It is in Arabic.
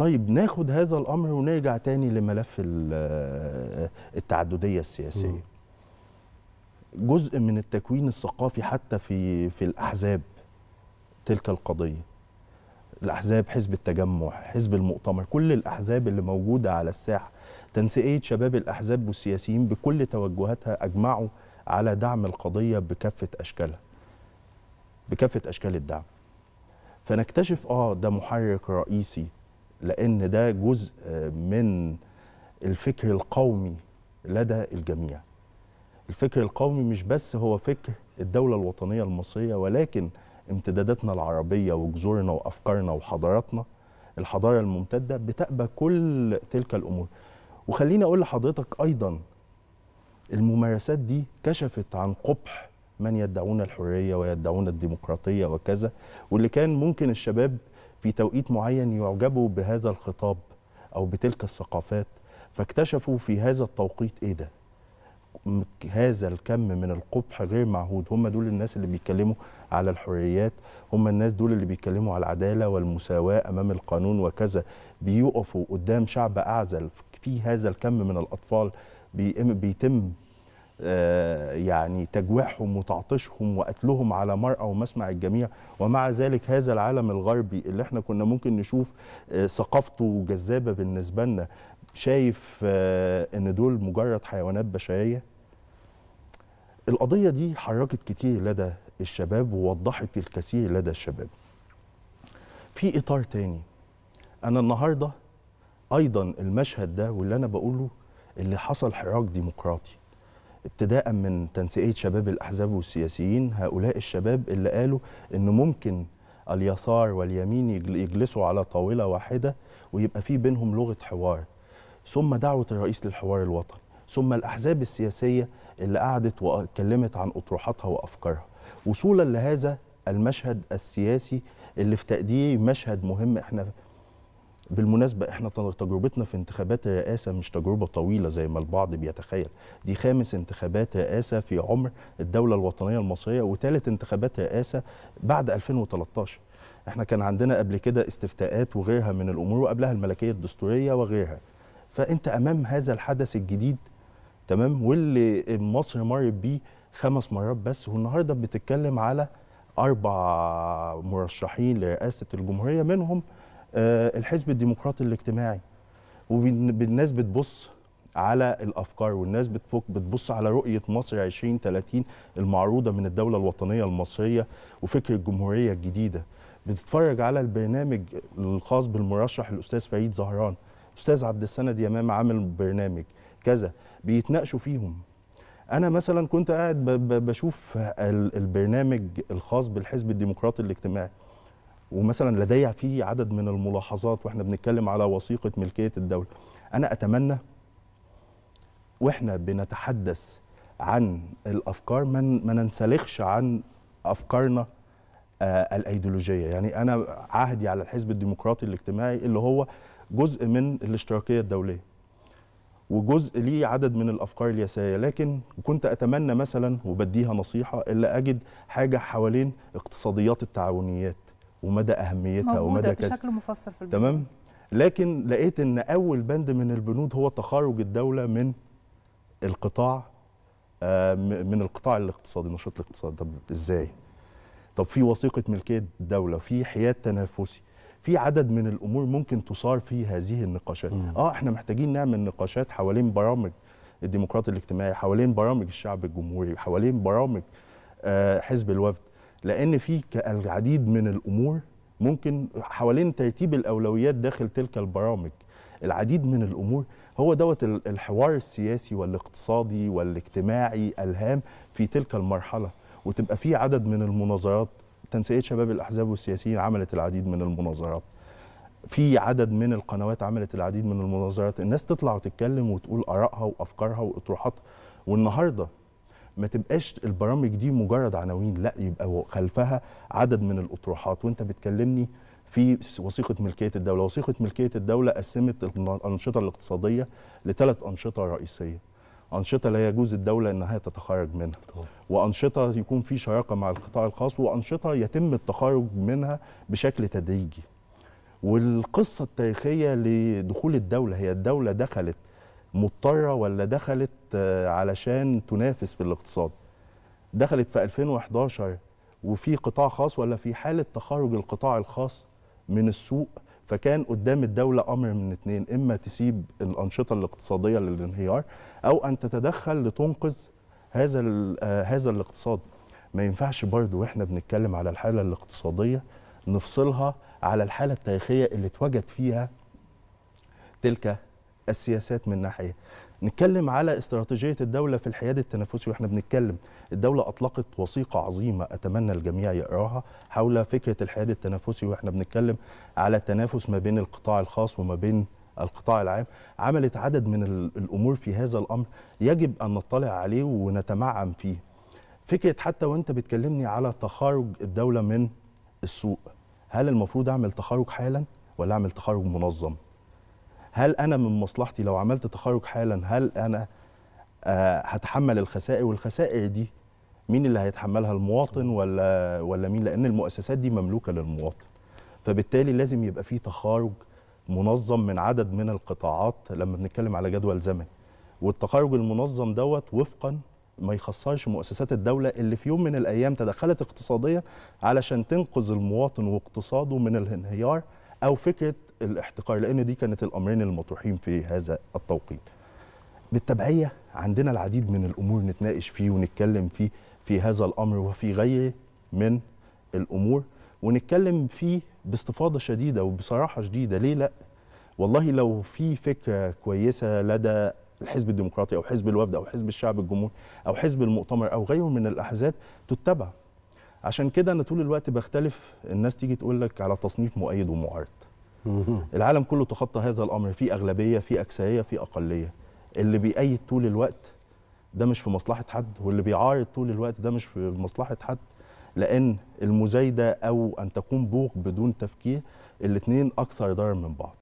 طيب ناخد هذا الأمر ونرجع تاني لملف التعددية السياسية. جزء من التكوين الثقافي حتى في الأحزاب تلك القضية. الأحزاب، حزب التجمع، حزب المؤتمر، كل الأحزاب اللي موجودة على الساحة، تنسيقية شباب الأحزاب والسياسيين بكل توجهاتها أجمعوا على دعم القضية بكافة أشكالها، بكافة أشكال الدعم. فنكتشف ده محرك رئيسي، لأن ده جزء من الفكر القومي لدى الجميع. الفكر القومي مش بس هو فكر الدولة الوطنية المصرية، ولكن امتداداتنا العربية وجذورنا وأفكارنا وحضاراتنا، الحضارة الممتدة بتقبل كل تلك الأمور. وخليني أقول لحضرتك أيضا الممارسات دي كشفت عن قبح من يدعون الحرية ويدعون الديمقراطية وكذا، واللي كان ممكن الشباب في توقيت معين يعجبوا بهذا الخطاب أو بتلك الثقافات، فاكتشفوا في هذا التوقيت إيه ده؟ هذا الكم من القبح غير معهود. هم دول الناس اللي بيتكلموا على الحريات، هم الناس دول اللي بيتكلموا على العدالة والمساواة أمام القانون وكذا، بيقفوا قدام شعب أعزل في هذا الكم من الأطفال بيتم يعني تجويعهم وتعطيشهم وقتلهم على مرأى ومسمع الجميع. ومع ذلك هذا العالم الغربي اللي احنا كنا ممكن نشوف ثقافته جذابة بالنسبة لنا، شايف ان دول مجرد حيوانات بشرية. القضية دي حركت كتير لدى الشباب ووضحت الكثير لدى الشباب. في إطار تاني، أنا النهاردة أيضا المشهد ده واللي أنا بقوله، اللي حصل حراك ديمقراطي ابتداء من تنسيقية شباب الأحزاب والسياسيين، هؤلاء الشباب اللي قالوا إن ممكن اليسار واليمين يجلسوا على طاولة واحدة ويبقى في بينهم لغة حوار. ثم دعوة الرئيس للحوار الوطني، ثم الأحزاب السياسية اللي قعدت واتكلمت عن أطروحاتها وأفكارها، وصولا لهذا المشهد السياسي اللي في تقديري مشهد مهم. احنا بالمناسبة احنا تجربتنا في انتخابات الرئاسة مش تجربة طويلة زي ما البعض بيتخيل، دي 5 انتخابات رئاسة في عمر الدولة الوطنية المصرية، و3 انتخابات رئاسة بعد 2013. احنا كان عندنا قبل كده استفتاءات وغيرها من الأمور، وقبلها الملكية الدستورية وغيرها. فأنت أمام هذا الحدث الجديد، تمام، واللي مصر مرت بيه 5 مرات بس، والنهارده بتتكلم على 4 مرشحين لرئاسة الجمهورية، منهم الحزب الديمقراطي الاجتماعي. والناس بتبص على الأفكار، والناس بتبص على رؤية مصر 2030 المعروضة من الدولة الوطنية المصرية وفكر الجمهورية الجديدة. بتتفرج على البرنامج الخاص بالمرشح الأستاذ فريد زهران، أستاذ عبد السند يمام عامل برنامج كذا بيتناقشوا فيهم. أنا مثلا كنت قاعد بشوف البرنامج الخاص بالحزب الديمقراطي الاجتماعي، ومثلا لدي فيه عدد من الملاحظات، وإحنا بنتكلم على وثيقة ملكية الدولة. أنا أتمنى وإحنا بنتحدث عن الأفكار ما ننسلخش عن أفكارنا الأيديولوجية. يعني أنا عهدي على الحزب الديمقراطي الاجتماعي اللي هو جزء من الاشتراكية الدولية، وجزء ليه عدد من الأفكار اليسارية، لكن كنت أتمنى مثلا وبديها نصيحة إلا أجد حاجة حوالين اقتصاديات التعاونيات ومدى أهميتها ومدى كذا بشكل مفصل في البنود. تمام، لكن لقيت إن أول بند من البنود هو تخارج الدولة من القطاع الاقتصادي، النشاط الاقتصادي. طب إزاي؟ طب في وثيقة ملكية الدولة، في حياد تنافسي، في عدد من الامور ممكن تصار في هذه النقاشات. احنا محتاجين نعمل نقاشات حوالين برامج الديمقراطي الاجتماعي، حوالين برامج الشعب الجمهوري، حوالين برامج حزب الوفد، لان في العديد من الامور ممكن حوالين ترتيب الاولويات داخل تلك البرامج، العديد من الامور. هو دوت الحوار السياسي والاقتصادي والاجتماعي الهام في تلك المرحله، وتبقى في عدد من المناظرات. تنسيقية شباب الأحزاب والسياسيين عملت العديد من المناظرات، في عدد من القنوات عملت العديد من المناظرات، الناس تطلع وتتكلم وتقول آرائها وأفكارها وأطروحاتها. والنهارده ما تبقاش البرامج دي مجرد عناوين، لا، يبقى خلفها عدد من الأطروحات. وأنت بتكلمني في وثيقة ملكية الدولة، وثيقة ملكية الدولة قسمت الأنشطة الاقتصادية ل3 أنشطة رئيسية. أنشطة لا يجوز الدولة أنها تتخارج منها، وأنشطة يكون في شراكة مع القطاع الخاص، وأنشطة يتم التخارج منها بشكل تدريجي. والقصة التاريخية لدخول الدولة، هي الدولة دخلت مضطرة ولا دخلت علشان تنافس في الاقتصاد؟ دخلت في 2011 وفي قطاع خاص، ولا في حالة تخرج القطاع الخاص من السوق فكان قدام الدولة أمر من اتنين، إما تسيب الأنشطة الاقتصادية للانهيار أو أن تتدخل لتنقذ هذا الاقتصاد. ما ينفعش برضه وإحنا بنتكلم على الحالة الاقتصادية نفصلها على الحالة التاريخية اللي اتوجد فيها تلك السياسات. من ناحية نتكلم على استراتيجية الدولة في الحياد التنافسي، واحنا بنتكلم الدولة أطلقت وثيقة عظيمة أتمنى الجميع يقراها حول فكرة الحياد التنافسي، واحنا بنتكلم على التنافس ما بين القطاع الخاص وما بين القطاع العام. عملت عدد من الأمور في هذا الأمر يجب أن نطلع عليه ونتمعن فيه. فكرة حتى وأنت بتكلمني على تخارج الدولة من السوق، هل المفروض أعمل تخارج حالا ولا أعمل تخارج منظم؟ هل أنا من مصلحتي لو عملت تخارج حالا هل أنا هتحمل الخسائر؟ والخسائر دي مين اللي هيتحملها، المواطن ولا مين؟ لأن المؤسسات دي مملوكة للمواطن، فبالتالي لازم يبقى فيه تخارج منظم من عدد من القطاعات لما بنتكلم على جدول زمني. والتخارج المنظم دوت وفقا ما يخسرش مؤسسات الدولة اللي في يوم من الأيام تدخلت اقتصاديا علشان تنقذ المواطن واقتصاده من الانهيار أو فكرة الاحتكار، لأن دي كانت الأمرين المطروحين في هذا التوقيت. بالتبعية عندنا العديد من الأمور نتناقش فيه ونتكلم فيه في هذا الأمر وفي غيره من الأمور، ونتكلم فيه باستفاضة شديدة وبصراحة شديدة. ليه لأ؟ والله لو في فكرة كويسة لدى الحزب الديمقراطي أو حزب الوفد أو حزب الشعب الجمهوري أو حزب المؤتمر أو غيره من الأحزاب تتبع. عشان كده أنا طول الوقت بختلف، الناس تيجي تقول لك على تصنيف مؤيد ومعارض. العالم كله تخطى هذا الأمر، في أغلبية، في أكثرية، في أقلية. اللي بيأيد طول الوقت ده مش في مصلحة حد، واللي بيعارض طول الوقت ده مش في مصلحة حد، لأن المزايدة أو أن تكون بوق بدون تفكير الاتنين أكثر ضرر من بعض.